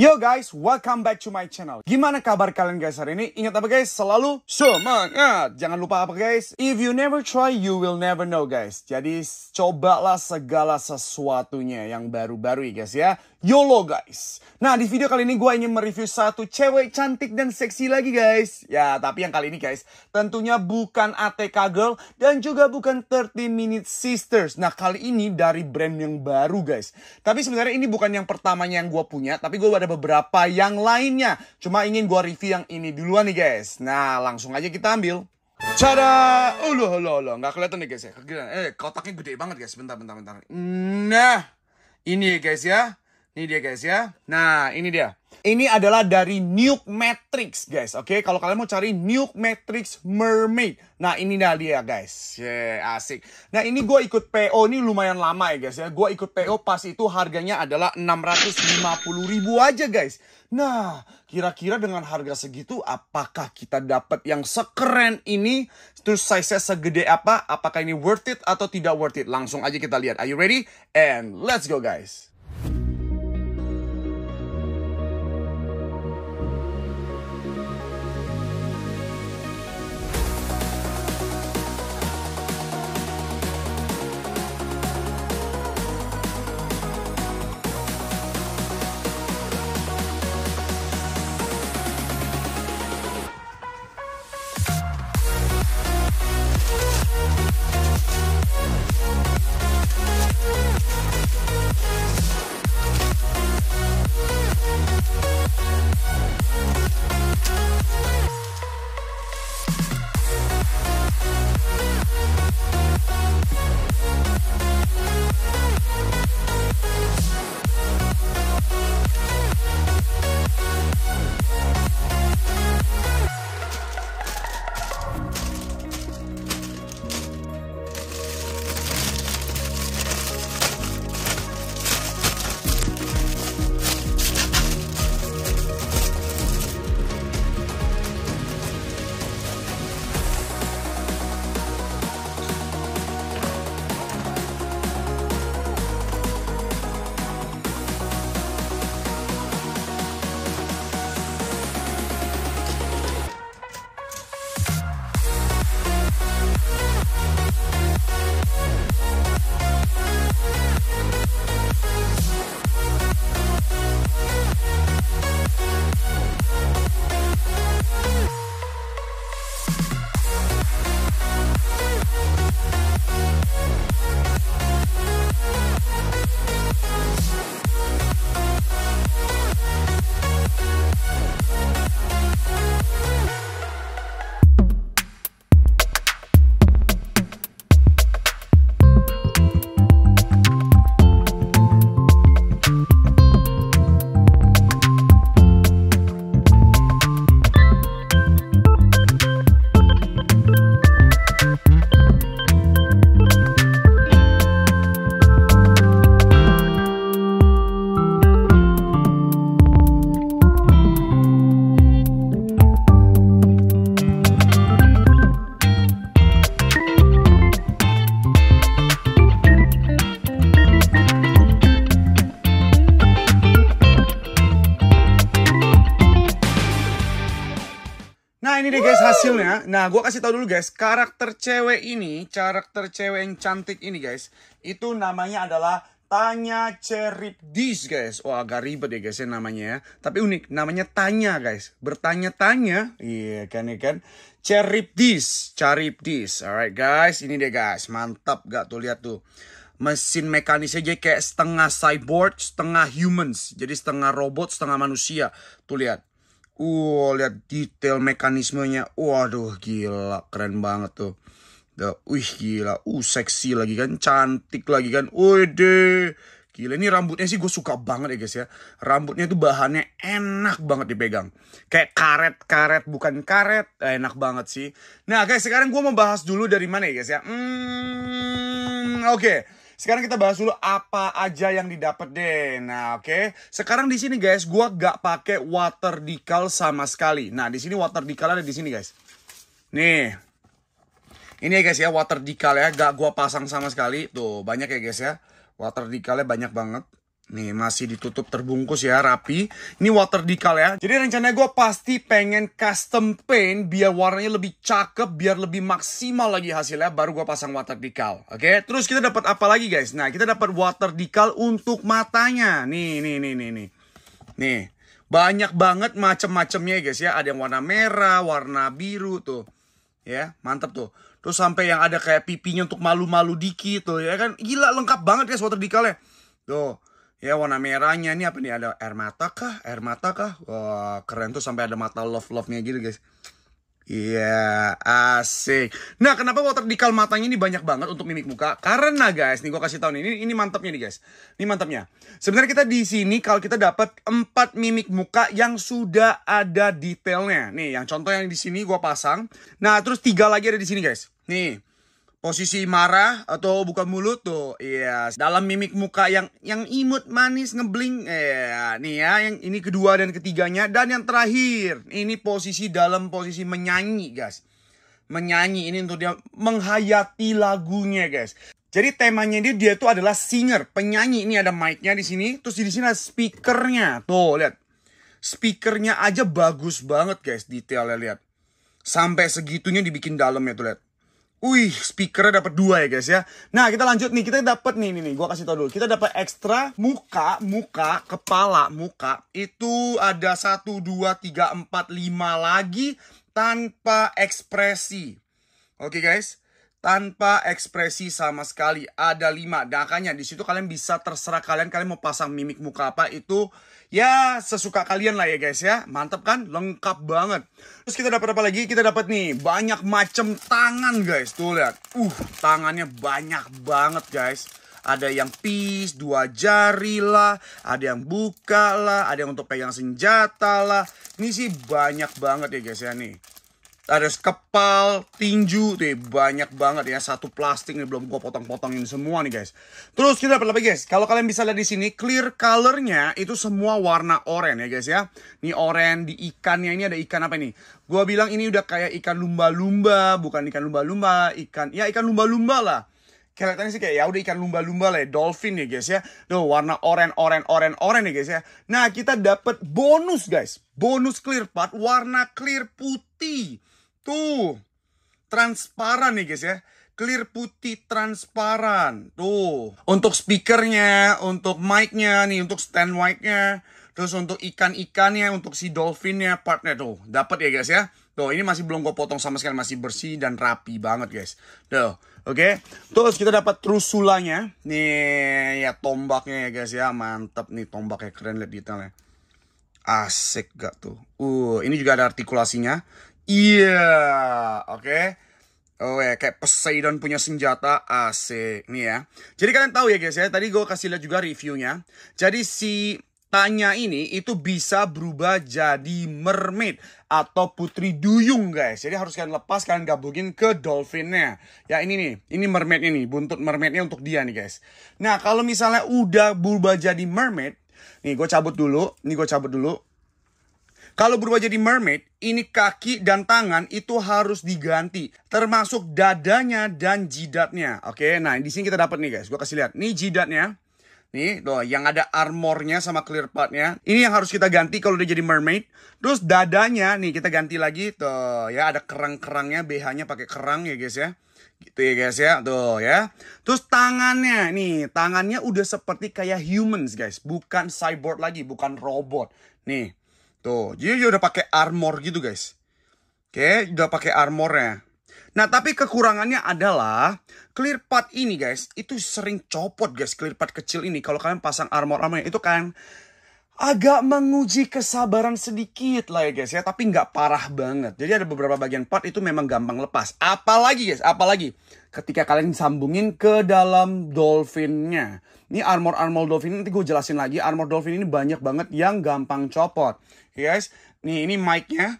Yo guys, welcome back to my channel. Gimana kabar kalian guys hari ini? Ingat apa guys? Selalu semangat. Jangan lupa apa guys? If you never try, you will never know guys. Jadi cobalah segala sesuatunya yang baru-baru guys ya. YOLO guys. Nah di video kali ini gue ingin mereview satu cewek cantik dan seksi lagi guys. Ya tapi yang kali ini guys, tentunya bukan ATK Girl dan juga bukan 30 Minutes Sisters. Nah kali ini dari brand yang baru guys. Tapi sebenarnya ini bukan yang pertamanya yang gue punya, tapi gue ada beberapa yang lainnya. Cuma ingin gua review yang ini duluan nih guys. Nah langsung aja kita ambil. Cara, nggak kelihatan nih guys ya. Kotaknya gede banget guys. Bentar. Nah, ini ya guys ya. Ini dia guys ya. Nah, ini dia. Ini adalah dari Nuke Matrix guys. Oke, kalau kalian mau cari Nuke Matrix Mermaid. Nah, ini dia guys. Asik. Nah, ini gue ikut PO. Ini lumayan lama ya guys ya. Gue ikut PO pas itu harganya adalah 650.000 aja guys. Nah, kira-kira dengan harga segitu apakah kita dapat yang sekeren ini? Terus size-nya segede apa? Apakah ini worth it atau tidak worth it? Langsung aja kita lihat. Are you ready? And let's go guys. Ini deh guys hasilnya. Nah gue kasih tau dulu guys, karakter cewek yang cantik ini guys, itu namanya adalah Tanya Charybdis guys. Wah agak ribet ya guys ya namanya ya. Tapi unik, namanya Tanya guys. Bertanya-tanya. Iya kan ya kan. Charybdis. Alright guys, ini deh guys. Mantap gak tuh, lihat tuh. Mesin mekanisnya aja kayak setengah cyborg, setengah humans. Jadi setengah robot, setengah manusia. Tuh lihat. Lihat detail mekanismenya. Waduh, gila. Keren banget tuh. Wih, gila. Seksi lagi kan. Cantik lagi kan. Wede. Gila, ini rambutnya sih gue suka banget ya guys ya. Rambutnya tuh bahannya enak banget dipegang. Kayak karet-karet, bukan karet. Enak banget sih. Nah guys, sekarang gue mau bahas dulu dari mana ya guys ya. Oke. Sekarang kita bahas dulu apa aja yang didapat deh. Nah, oke. Sekarang di sini guys, gua gak pakai water decal sama sekali. Nah, di sini water decal ada di sini guys. Nih. Ini ya guys ya, water decal ya, gak gua pasang sama sekali. Tuh, banyak ya guys ya. Water decalnya banyak banget. Nih masih ditutup terbungkus ya, rapi. Ini water decal ya. Jadi rencananya gue pasti pengen custom paint biar warnanya lebih cakep, biar lebih maksimal lagi hasilnya, baru gue pasang water decal. Oke, terus kita dapat apa lagi guys? Nah, kita dapat water decal untuk matanya. Nih. Banyak banget macem-macemnya guys ya. Ada yang warna merah, warna biru tuh. Ya, mantap tuh. Terus sampai yang ada kayak pipinya untuk malu-malu dikit tuh ya kan. Gila, lengkap banget guys water decalnya. Tuh. Ya warna merahnya ini apa nih, ada air mata kah? Wah keren tuh, sampai ada mata love-love-nya gitu guys. Iya, asik. Nah kenapa water decal matanya ini banyak banget untuk mimik muka? Karena guys, nih gue kasih tau nih, ini mantapnya nih guys. Ini mantapnya. Sebenarnya kita di sini kalau kita dapat 4 mimik muka yang sudah ada detailnya. Nih yang contoh yang di sini gue pasang. Nah terus 3 lagi ada di sini guys. Nih. Posisi marah atau buka mulut tuh, iya, yes. Dalam mimik muka yang imut, manis, ngebling, nih ya, yang ini kedua dan ketiganya, dan yang terakhir ini posisi dalam posisi menyanyi guys, menyanyi ini untuk dia menghayati lagunya guys. Jadi temanya dia tuh adalah singer, penyanyi. Ini ada mic-nya di sini, terus di sini ada speakernya, tuh lihat, speakernya aja bagus banget guys, detailnya lihat, sampai segitunya dibikin dalamnya tuh lihat. Wih, speakernya dapat 2 ya guys ya. Nah kita lanjut nih, kita dapat nih, gue kasih tau dulu. Kita dapat ekstra muka, kepala, muka. Itu ada 1, 2, 3, 4, 5 lagi tanpa ekspresi. Oke guys, tanpa ekspresi sama sekali. Ada 5, makanya di situ kalian bisa terserah kalian mau pasang mimik muka apa itu. Ya, sesuka kalian lah ya guys ya. Mantap kan? Lengkap banget. Terus kita dapat apa lagi? Kita dapat nih, banyak macam tangan guys. Tuh lihat. Tangannya banyak banget guys. Ada yang peace, 2 jari lah. Ada yang buka lah. Ada yang untuk pegang senjata lah. Ini sih banyak banget ya guys ya nih. Ada kepal, tinju, tuh banyak banget ya. 1 plastik nih belum gua potong-potongin semua nih guys. Terus kita dapat apa guys? Kalau kalian bisa lihat di sini, clear colornya itu semua warna oranye ya guys ya. Nih oranye, di ikannya ini ada ikan apa nih? Gua bilang ini udah kayak ikan lumba-lumba, bukan ikan lumba-lumba, ikan lumba-lumba lah. Kelihatannya sih kayak ya udah ikan lumba-lumba lah ya, dolphin ya guys ya. Tuh warna oranye ya guys ya. Nah, kita dapat bonus guys. Bonus clear part warna clear putih. Tuh, transparan nih guys ya. Clear putih transparan. Tuh, untuk speakernya, untuk mic-nya nih, untuk stand mic-nya. Terus untuk ikan-ikannya, untuk si dolphinnya, partnya tuh. Dapat ya guys ya. Tuh, ini masih belum gue potong sama sekali. Masih bersih dan rapi banget guys. Tuh, oke. Terus kita dapat trusulanya. Nih, ya tombaknya ya guys ya. Mantap nih tombaknya, keren, lihat detailnya. Asik gak tuh. Ini juga ada artikulasinya. Iya, oke. Oke, kayak Poseidon punya senjata, asik nih ya. Jadi kalian tahu ya guys ya, tadi gue kasih lihat juga reviewnya. Jadi si Tanya ini itu bisa berubah jadi mermaid atau putri duyung guys. Jadi harus kalian lepas, kalian gabungin ke dolphinnya. Ya ini nih, ini mermaidnya nih, buntut mermaidnya untuk dia nih guys. Nah kalau misalnya udah berubah jadi mermaid, nih gue cabut dulu, Kalau berubah jadi mermaid, ini kaki dan tangan itu harus diganti, termasuk dadanya dan jidatnya. Oke, nah di sini kita dapat nih guys, gue kasih lihat. Nih jidatnya, nih loh, yang ada armornya sama clear partnya. Ini yang harus kita ganti kalau udah jadi mermaid. Terus dadanya, nih kita ganti lagi tuh, ya ada kerang-kerangnya, BH-nya pakai kerang ya guys ya. Gitu ya guys ya, tuh ya. Terus tangannya, nih tangannya udah seperti kayak humans guys, bukan cyborg lagi, bukan robot. Nih. Tuh, jadi dia udah pakai armor gitu guys. Oke, udah pakai armornya. Nah, tapi kekurangannya adalah clear part ini guys, itu sering copot guys, clear part kecil ini. Kalau kalian pasang armor-armornya itu kan agak menguji kesabaran sedikit lah ya guys ya. Tapi nggak parah banget. Jadi ada beberapa bagian part itu memang gampang lepas. Apalagi guys, apalagi ketika kalian sambungin ke dalam dolphinnya. Ini armor-armor dolphin, nanti gue jelasin lagi. Armor dolphin ini banyak banget yang gampang copot. Guys, nih ini mic-nya.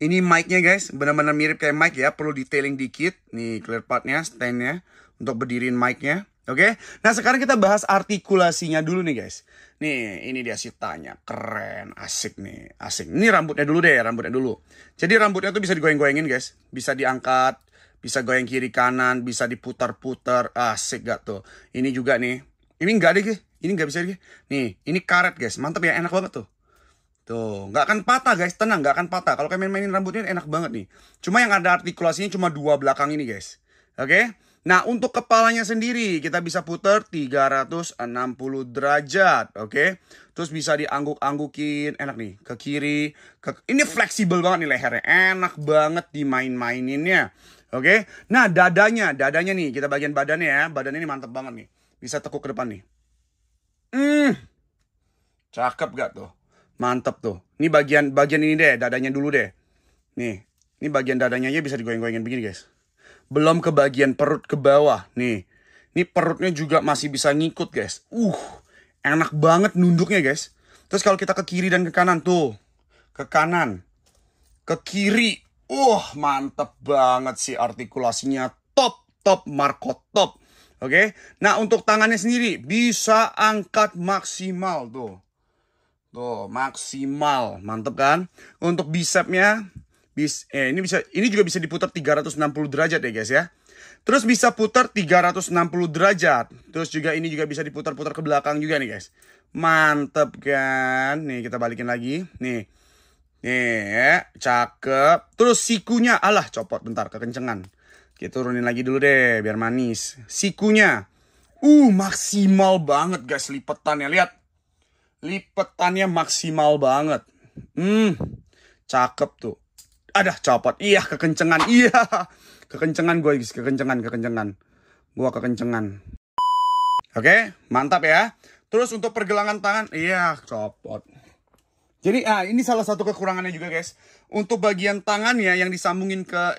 Ini mic-nya guys, benar-benar mirip kayak mic ya. Perlu detailing dikit. Nih clear part-nya, stand-nya. Untuk berdiriin mic-nya. Oke, nah sekarang kita bahas artikulasinya dulu nih guys. Nih, ini dia si Tanya. Keren, asik nih, asik. Ini rambutnya dulu deh, rambutnya dulu. Jadi rambutnya tuh bisa digoyang-goyangin guys. Bisa diangkat. Bisa goyang kiri kanan, bisa diputar-putar, asik gak tuh. Ini juga nih, ini enggak deh, Ini nggak bisa nih, ini karet guys, mantep ya, enak banget tuh. Tuh, nggak akan patah guys, tenang, nggak akan patah. Kalau kalian main-mainin rambutnya enak banget nih. Cuma yang ada artikulasinya cuma dua belakang ini guys. Oke, nah untuk kepalanya sendiri kita bisa puter 360 derajat. Oke, terus bisa diangguk-anggukin, enak nih, ke kiri, ke... Ini fleksibel banget nih lehernya, enak banget dimain-maininnya. Oke, nah dadanya nih, kita bagian badannya ya, badannya ini mantep banget nih. Bisa tekuk ke depan nih. Cakep gak tuh? Mantep tuh. Ini bagian ini deh, dadanya dulu deh. Nih, ini bagian dadanya aja bisa digoyang-goyangin begini guys. Belum ke bagian perut ke bawah. Nih, ini perutnya juga masih bisa ngikut guys. Enak banget nunduknya guys. Terus kalau kita ke kiri dan ke kanan tuh. Ke kanan, ke kiri. Mantep banget sih artikulasinya. Top, top, Marco, top. Oke, nah untuk tangannya sendiri bisa angkat maksimal tuh. Tuh, maksimal, mantep kan? Untuk bisepnya, ini juga bisa diputar 360 derajat ya guys ya. Terus bisa putar 360 derajat. Terus juga ini juga bisa diputar-putar ke belakang juga nih guys. Mantep kan? Nih kita balikin lagi, nih. Nih, cakep. Terus sikunya, alah copot bentar, kekencengan. Kita turunin lagi dulu deh, biar manis. Sikunya. Maksimal banget guys lipetannya. Lihat. Lipetannya maksimal banget. Cakep tuh. Aduh, copot. Iya, kekencengan. Iya. Kekencengan gue guys, kekencengan. Gua kekencengan. Oke, mantap ya. Terus untuk pergelangan tangan, iya, copot. Jadi, ini salah satu kekurangannya juga guys. Untuk bagian tangannya yang disambungin ke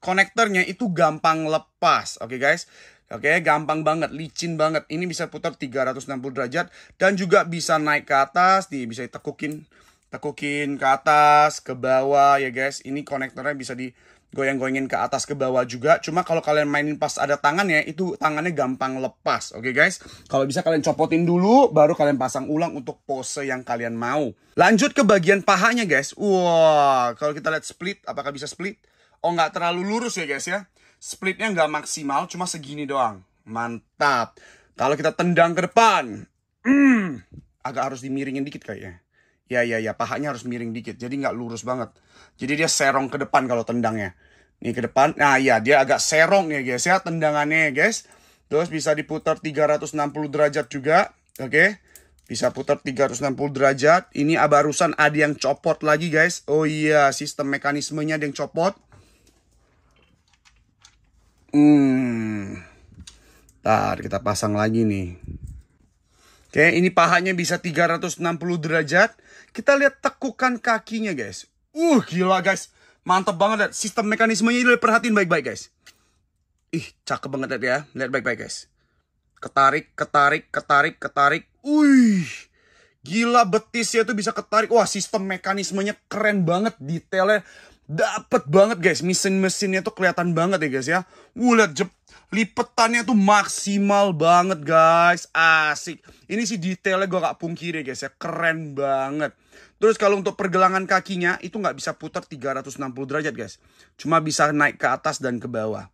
konektornya itu gampang lepas. Oke guys, oke, gampang banget, licin banget. Ini bisa putar 360 derajat dan juga bisa naik ke atas, nih bisa tekukin ke atas, ke bawah ya guys. Ini konektornya bisa digoyang-goyangin ke atas ke bawah juga. Cuma kalau kalian mainin pas ada tangannya, itu tangannya gampang lepas. Oke guys, kalau bisa kalian copotin dulu, baru kalian pasang ulang untuk pose yang kalian mau. Lanjut ke bagian pahanya guys. Wah, kalau kita lihat split, apakah bisa split? Nggak terlalu lurus ya guys ya. Splitnya nggak maksimal, cuma segini doang. Mantap. Kalau kita tendang ke depan. Agak harus dimiringin dikit kayaknya. Ya, pahanya harus miring dikit. Jadi nggak lurus banget. Jadi dia serong ke depan kalau tendangnya. Nih ke depan. Nah iya, dia agak serong ya guys ya, tendangannya guys. Terus bisa diputar 360 derajat juga. Oke. Bisa putar 360 derajat. Ini barusan ada yang copot lagi guys. Oh iya, sistem mekanismenya ada yang copot. Ntar kita pasang lagi nih. Oke, ini pahanya bisa 360 derajat. Kita lihat tekukan kakinya guys. Gila guys, mantap banget. Sistem mekanismenya ini perhatiin baik-baik guys. Ih, cakep banget ya. Lihat baik-baik guys. Ketarik, ketarik, ketarik, ketarik. Gila, betisnya tuh bisa ketarik. Wah, sistem mekanismenya keren banget. Detailnya dapet banget guys, mesin-mesinnya tuh kelihatan banget ya guys ya. Lihat lipetannya tuh maksimal banget guys, asik. Ini sih detailnya gue gak pungkiri guys ya, keren banget. Terus kalau untuk pergelangan kakinya, itu gak bisa putar 360 derajat guys. Cuma bisa naik ke atas dan ke bawah.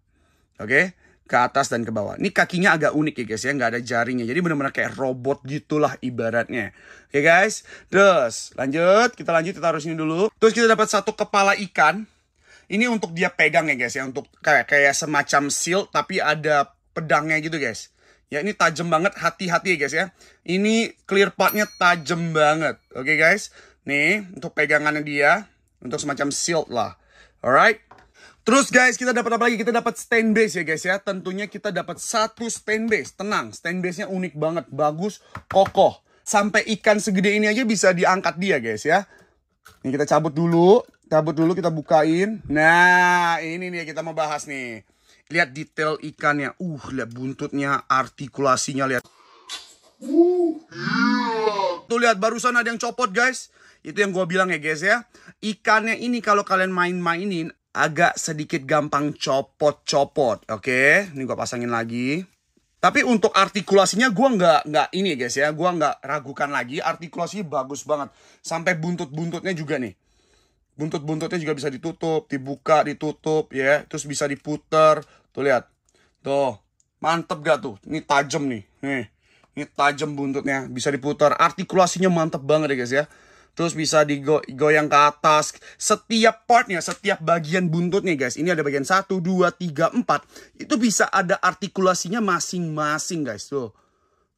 Oke, ke atas dan ke bawah. Ini kakinya agak unik ya guys ya, gak ada jaringnya. Jadi bener-bener kayak robot gitulah ibaratnya. Oke guys, terus lanjut, kita taruhin dulu. Terus kita dapat satu kepala ikan. Ini untuk dia pegang ya guys ya, untuk kayak semacam shield tapi ada pedangnya gitu guys. Ya ini tajam banget, hati-hati ya guys ya. Ini clear partnya tajam banget. Oke guys, nih untuk pegangannya dia, untuk semacam shield lah. Alright. Terus guys, kita dapat apa lagi? Kita dapat stand base ya guys ya. Tentunya kita dapat satu stand base. Tenang, stand base-nya unik banget, bagus, kokoh. Sampai ikan segede ini aja bisa diangkat dia guys ya. Ini kita cabut dulu, kita bukain. Nah, ini nih kita mau bahas nih. Lihat detail ikannya. Lihat buntutnya, artikulasinya, lihat. Tuh lihat, barusan ada yang copot guys. Itu yang gue bilang ya guys ya. Ikannya ini kalau kalian main-mainin agak sedikit gampang copot-copot. Oke, ini gue pasangin lagi. Tapi untuk artikulasinya gue nggak ini ya guys ya. Gue nggak ragukan lagi, artikulasinya bagus banget. Sampai buntut-buntutnya juga nih. Buntut-buntutnya juga bisa ditutup, dibuka, ditutup ya. Terus bisa diputer. Tuh lihat. Tuh, mantep gak tuh? Ini tajam nih. Nih, Ini tajam buntutnya, bisa diputar. Artikulasinya mantep banget ya guys ya. Terus bisa digoyang ke atas. Setiap partnya, setiap bagian buntutnya guys. Ini ada bagian 1, 2, 3, 4. Itu bisa ada artikulasinya masing-masing guys. Tuh,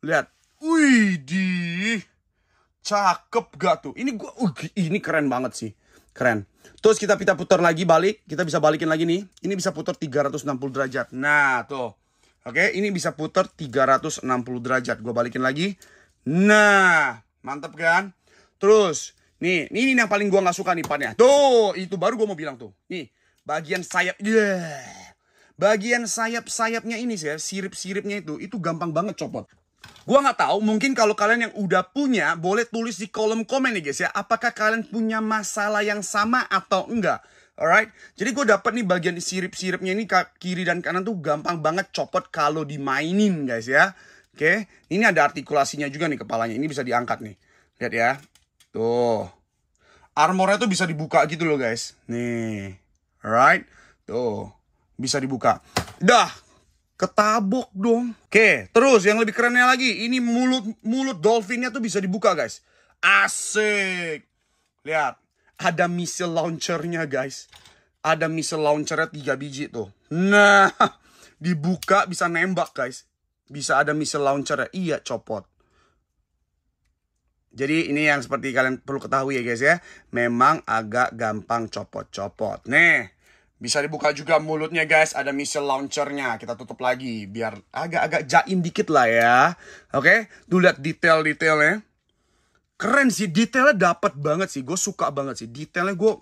lihat. Wih, di cakep gak tuh? Ini gua, ini keren banget sih. Keren. Terus kita putar lagi balik. Kita bisa balikin lagi nih. Ini bisa putar 360 derajat. Nah, tuh. Oke, ini bisa putar 360 derajat. Gue balikin lagi. Nah, mantep kan? Terus, nih, ini yang paling gue gak suka nih partnya. Tuh, itu baru gue mau bilang tuh. Nih, bagian sayap. Yeah. Bagian sayap-sayapnya ini sih, sirip-siripnya itu gampang banget copot. Gue gak tahu, mungkin kalau kalian yang udah punya, boleh tulis di kolom komen nih guys ya. Apakah kalian punya masalah yang sama atau enggak? Alright, jadi gue dapet nih bagian sirip-siripnya ini kiri dan kanan tuh gampang banget copot kalau dimainin guys ya. Oke, ini ada artikulasinya juga nih kepalanya. Ini bisa diangkat nih. Lihat ya. Tuh, armornya tuh bisa dibuka gitu loh guys. Nih, alright. Tuh, bisa dibuka. Dah, ketabok dong. Oke, terus yang lebih kerennya lagi, ini mulut dolphinnya tuh bisa dibuka guys. Asik. Lihat, ada missile launchernya guys. Ada missile launchernya 3 biji tuh. Nah, dibuka bisa nembak guys. Bisa ada missile launchernya. Iya, copot. Jadi ini yang seperti kalian perlu ketahui ya guys ya. Memang agak gampang copot-copot. Nih, bisa dibuka juga mulutnya guys. Ada missile launchernya. Kita tutup lagi. Biar agak-agak jaim dikit lah ya. Oke, tuh lihat detail-detailnya. Keren sih, detailnya dapat banget sih. Gue suka banget sih. Detailnya gue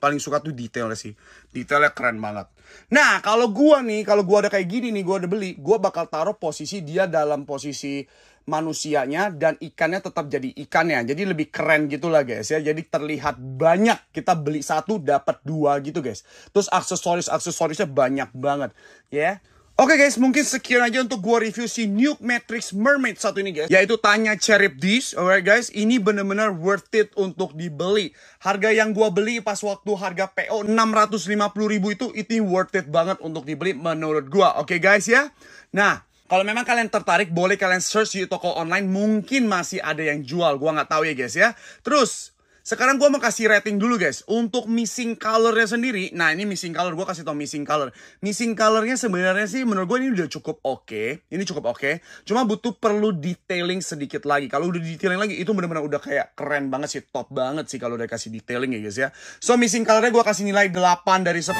paling suka tuh detailnya sih. Detailnya keren banget. Nah, kalau gue nih, kalau gue ada kayak gini nih, gue ada beli, gue bakal taruh posisi dia dalam posisi manusianya dan ikannya tetap jadi ikannya. Jadi lebih keren gitu lah guys ya. Jadi terlihat banyak. Kita beli satu dapat 2 gitu guys. Terus aksesorisnya banyak banget ya. Yeah. Oke guys, mungkin sekian aja untuk gua review si Nuke Matrix Mermaid satu ini guys, yaitu Tanya Charybdis. Alright guys, ini bener-bener worth it untuk dibeli. Harga yang gua beli pas waktu harga PO 650.000 itu worth it banget untuk dibeli menurut gua. Oke guys ya. Nah, kalau memang kalian tertarik, boleh kalian search di toko online, mungkin masih ada yang jual. Gua nggak tahu ya guys ya. Terus sekarang gue mau kasih rating dulu guys. Untuk missing colornya sendiri. Nah, ini missing color. Gue kasih tau missing color. Missing colornya sebenarnya sih menurut gue ini udah cukup oke. Ini cukup oke. Cuma perlu detailing sedikit lagi. Kalau udah detailing lagi itu benar-benar udah kayak keren banget sih. Top banget sih kalau udah kasih detailing ya guys ya. So missing colornya gue kasih nilai 8 dari 10.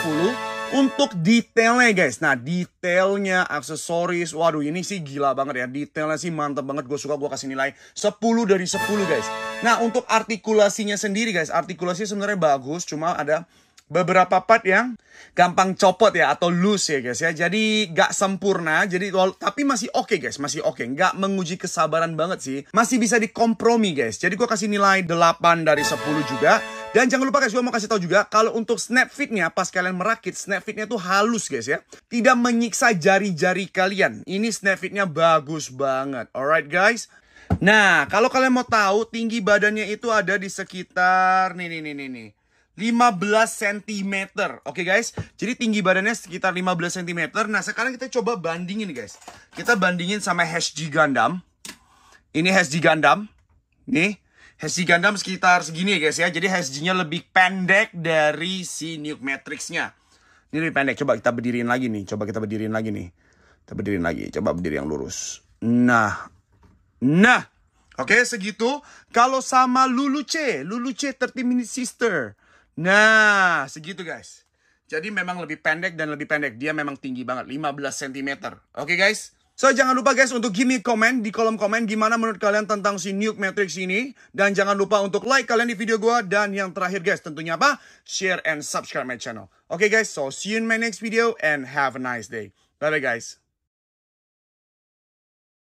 Untuk detailnya guys, nah detailnya, aksesoris, waduh ini sih gila banget ya. Detailnya sih mantap banget, gue suka, gue kasih nilai 10 dari 10 guys. Nah, untuk artikulasinya sendiri guys, artikulasinya sebenarnya bagus, cuma ada beberapa part yang gampang copot ya, atau loose ya guys ya. Jadi gak sempurna, jadi tapi masih oke guys, masih oke. Gak menguji kesabaran banget sih, masih bisa dikompromi guys. Jadi gue kasih nilai 8 dari 10 juga. Dan jangan lupa guys, gue mau kasih tahu juga kalau untuk snap fitnya pas kalian merakit, snap fitnya tuh halus guys ya. Tidak menyiksa jari-jari kalian. Ini snap fitnya bagus banget. Alright guys. Nah, kalau kalian mau tahu tinggi badannya itu ada di sekitar nih 15 cm. Oke guys. Jadi tinggi badannya sekitar 15 cm. Nah, sekarang kita coba bandingin guys. Kita bandingin sama HG Gundam. Ini HG Gundam. Nih. HG Gundam sekitar segini ya guys ya. Jadi HG-nya lebih pendek dari si Nuke Matrix-nya. Ini lebih pendek. Coba kita berdiriin lagi nih. Coba kita berdiriin lagi nih. Kita berdiriin lagi. Coba berdiri yang lurus. Nah. Oke, segitu. Kalau sama Lulu C. Lulu C 30 Minutes Sister. Nah, segitu guys. Jadi memang lebih pendek dan lebih pendek. Dia memang tinggi banget. 15 cm. Oke guys. So, jangan lupa guys untuk give me comment di kolom komen gimana menurut kalian tentang si Nuke Matrix ini. Dan jangan lupa untuk like kalian di video gue. Dan yang terakhir guys tentunya apa? Share and subscribe my channel. Oke guys, so see you in my next video and have a nice day. Bye-bye guys.